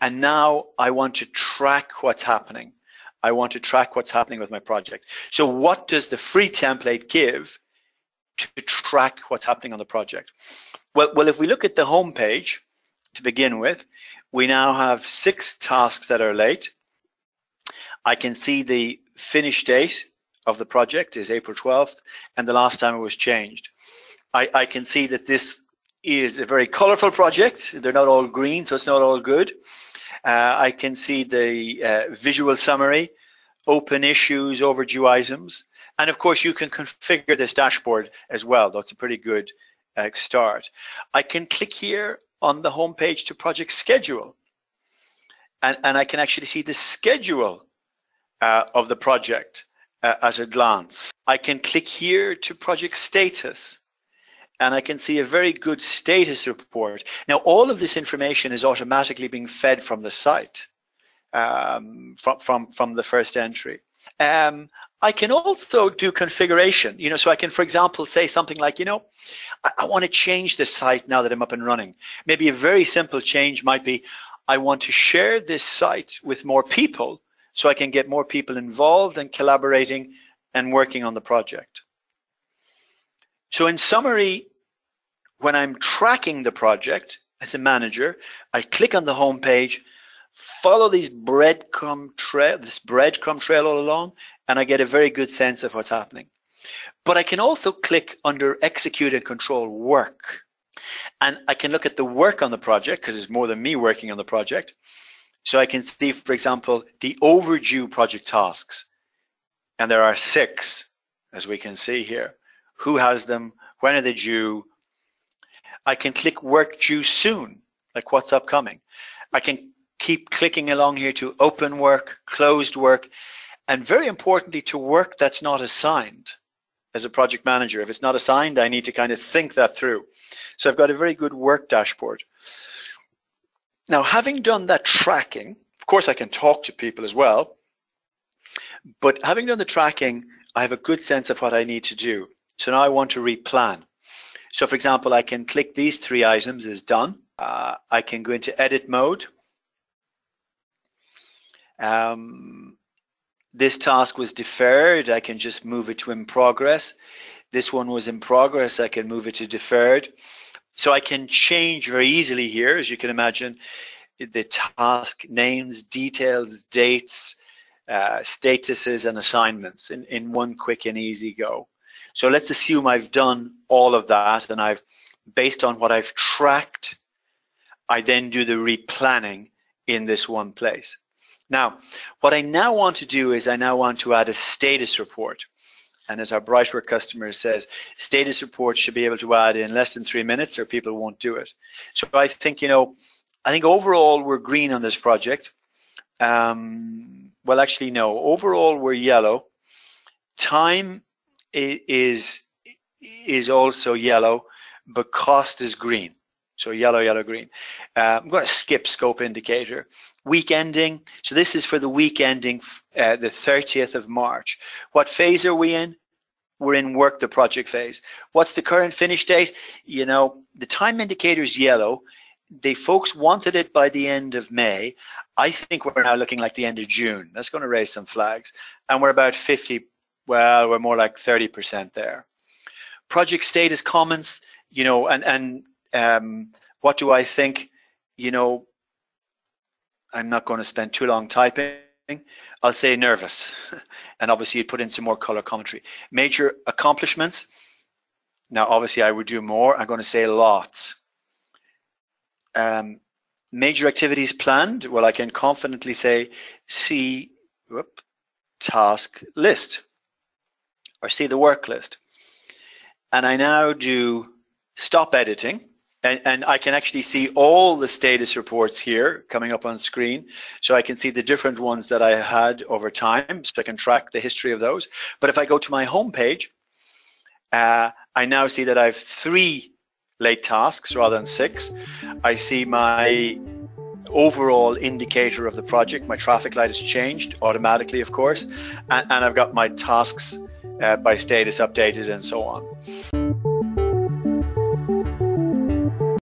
And now I want to track what's happening. I want to track what's happening with my project. So what does the free template give to track what's happening on the project? Well, if we look at the home page to begin with, we now have 6 tasks that are late. I can see the finish date of the project is April 12th, and the last time it was changed. I can see that this is a very colorful project. They're not all green, so it's not all good. I can see the visual summary, open issues, overdue items. And of course, you can configure this dashboard as well. That's a pretty good start. I can click here on the home page to project schedule. And I can actually see the schedule of the project as a glance. I can click here to project status. And I can see a very good status report. Now, all of this information is automatically being fed from the site, from the first entry. I can also do configuration, so I can, for example, say something like, I want to change the site now that I'm up and running. Maybe a very simple change might be, I want to share this site with more people so I can get more people involved and collaborating and working on the project. So in summary, when I'm tracking the project as a manager, I click on the home page, follow these breadcrumb trail all along, and I get a very good sense of what's happening. But I can also click under Execute and Control Work. And I can look at the work on the project, because it's more than me working on the project. So I can see, for example, the overdue project tasks. And there are 6, as we can see here. Who has them? When are they due? I can click work due soon, like what's upcoming. I can keep clicking along here to open work, closed work, and very importantly to work that's not assigned. As a project manager, if it's not assigned, I need to kind of think that through. So I've got a very good work dashboard. Now, having done that tracking, of course I can talk to people as well, but having done the tracking, I have a good sense of what I need to do. So now I want to replan. So for example, I can click these 3 items as done. I can go into edit mode. This task was deferred. I can just move it to in progress. This one was in progress. I can move it to deferred. So I can change very easily here, as you can imagine, the task names, details, dates, statuses, and assignments in one quick and easy go. So let's assume I've done all of that, and I've, based on what I've tracked, I then do the replanning in this one place. Now, what I now want to do is I now want to add a status report. And as our BrightWork customer says, status reports should be able to add in less than 3 minutes or people won't do it. So I think, I think overall we're green on this project. Well, actually, no, overall we're yellow. Time is also yellow, but cost is green. So yellow, yellow, green. I'm going to skip scope indicator. Week ending. So this is for the week ending the 30th of March. What phase are we in? We're in work the project phase. What's the current finish date? The time indicator is yellow. The folks wanted it by the end of May. I think we're now looking like the end of June. That's going to raise some flags. And we're about 50%. Well, we're more like 30% there. Project status comments, and what do I think? I'm not going to spend too long typing. I'll say nervous. And obviously you'd put in some more color commentary. Major accomplishments. Now, obviously I would do more. I'm going to say lots. Major activities planned. Well, I can confidently say see task list. Or see the work list. And I now do stop editing, and I can actually see all the status reports here coming up on screen. So I can see the different ones that I had over time, so I can track the history of those. But if I go to my home page, I now see that I have 3 late tasks rather than 6. I see my overall indicator of the project. My traffic light has changed automatically, of course, and I've got my tasks by status updated and so on.